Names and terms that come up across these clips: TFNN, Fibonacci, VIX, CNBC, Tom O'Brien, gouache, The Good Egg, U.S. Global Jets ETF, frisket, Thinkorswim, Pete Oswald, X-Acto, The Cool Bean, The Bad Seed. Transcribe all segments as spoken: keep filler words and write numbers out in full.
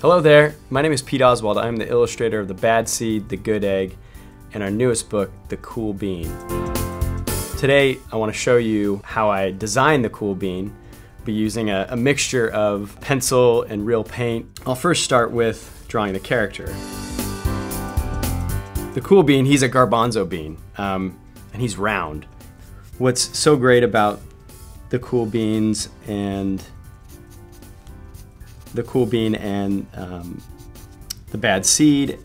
Hello there, my name is Pete Oswald. I'm the illustrator of The Bad Seed, The Good Egg, and our newest book, The Cool Bean. Today, I want to show you how I designed The Cool Bean by using a, a mixture of pencil and real paint. I'll first start with drawing the character. The Cool Bean, he's a garbanzo bean, um, and he's round. What's so great about the Cool Beans and The Cool Bean and um, The Bad Seed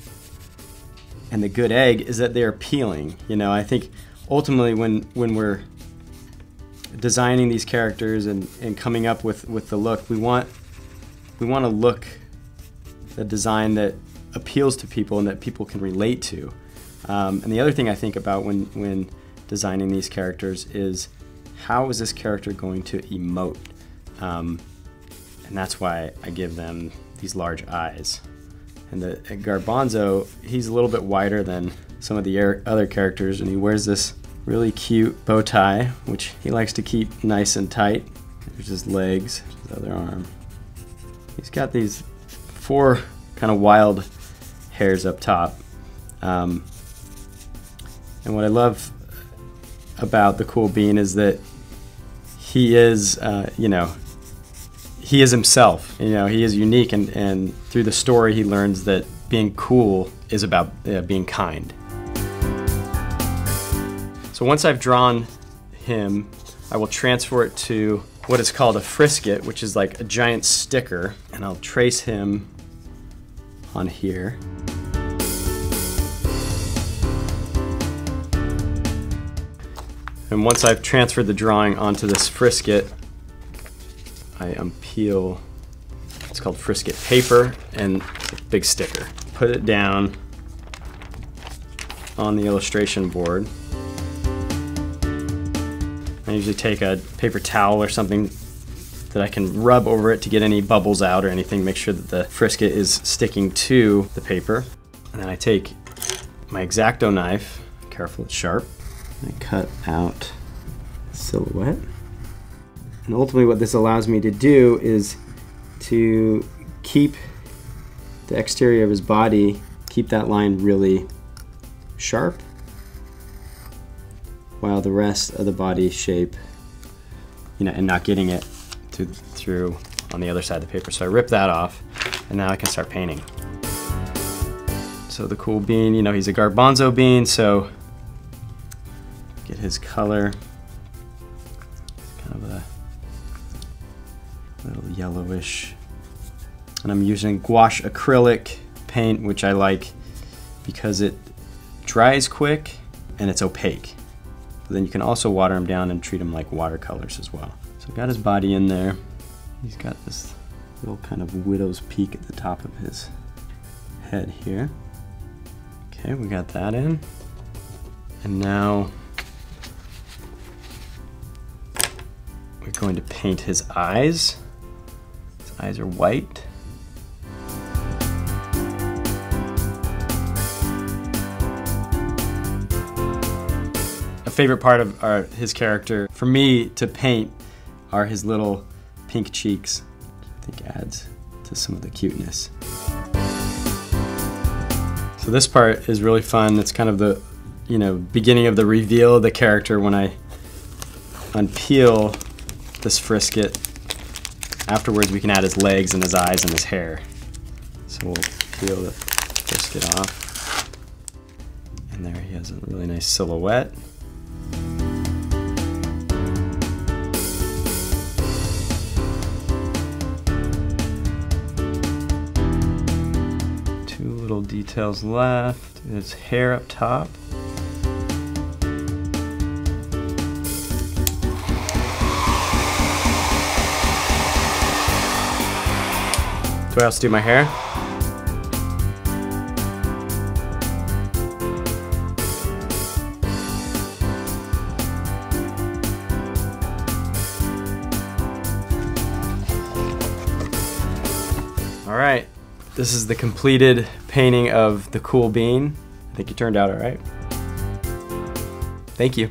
and The Good Egg is that they're appealing. You know, I think ultimately when when we're designing these characters and, and coming up with, with the look, we want we want a look, a design that appeals to people and that people can relate to. Um, and the other thing I think about when, when designing these characters is how is this character going to emote? Um, And that's why I give them these large eyes. And the garbanzo, he's a little bit wider than some of the other characters, and he wears this really cute bow tie, which he likes to keep nice and tight. There's his legs, his other arm. He's got these four kind of wild hairs up top. Um, and what I love about the Cool Bean is that he is, uh, you know, he is himself, you know, he is unique, and, and through the story he learns that being cool is about uh, being kind. So once I've drawn him, I will transfer it to what is called a frisket, which is like a giant sticker, and I'll trace him on here. And once I've transferred the drawing onto this frisket, I unpeel, it's called frisket paper, and a big sticker. Put it down on the illustration board. I usually take a paper towel or something that I can rub over it to get any bubbles out or anything, make sure that the frisket is sticking to the paper. And then I take my X-Acto knife, careful, it's sharp, and I cut out silhouette. And ultimately what this allows me to do is to keep the exterior of his body, keep that line really sharp, while the rest of the body shape, you know, and not getting it to, through on the other side of the paper. So I rip that off, and now I can start painting. So the Cool Bean, you know, he's a garbanzo bean, so get his color. Kind of a little yellowish, and I'm using gouache acrylic paint, which I like because it dries quick and it's opaque. But then you can also water them down and treat them like watercolors as well. So I've got his body in there. He's got this little kind of widow's peak at the top of his head here. Okay, we got that in, and now we're going to paint his eyes. Eyes are white. A favorite part of our, his character, for me to paint, are his little pink cheeks, which I think adds to some of the cuteness. So this part is really fun. It's kind of the, you know, beginning of the reveal of the character when I unpeel this frisket. Afterwards, we can add his legs and his eyes and his hair. So we'll peel the biscuit off. And there he has a really nice silhouette. Two little details left. His hair up top. Do I also do my hair? All right, this is the completed painting of the Cool Bean. I think it turned out all right. Thank you.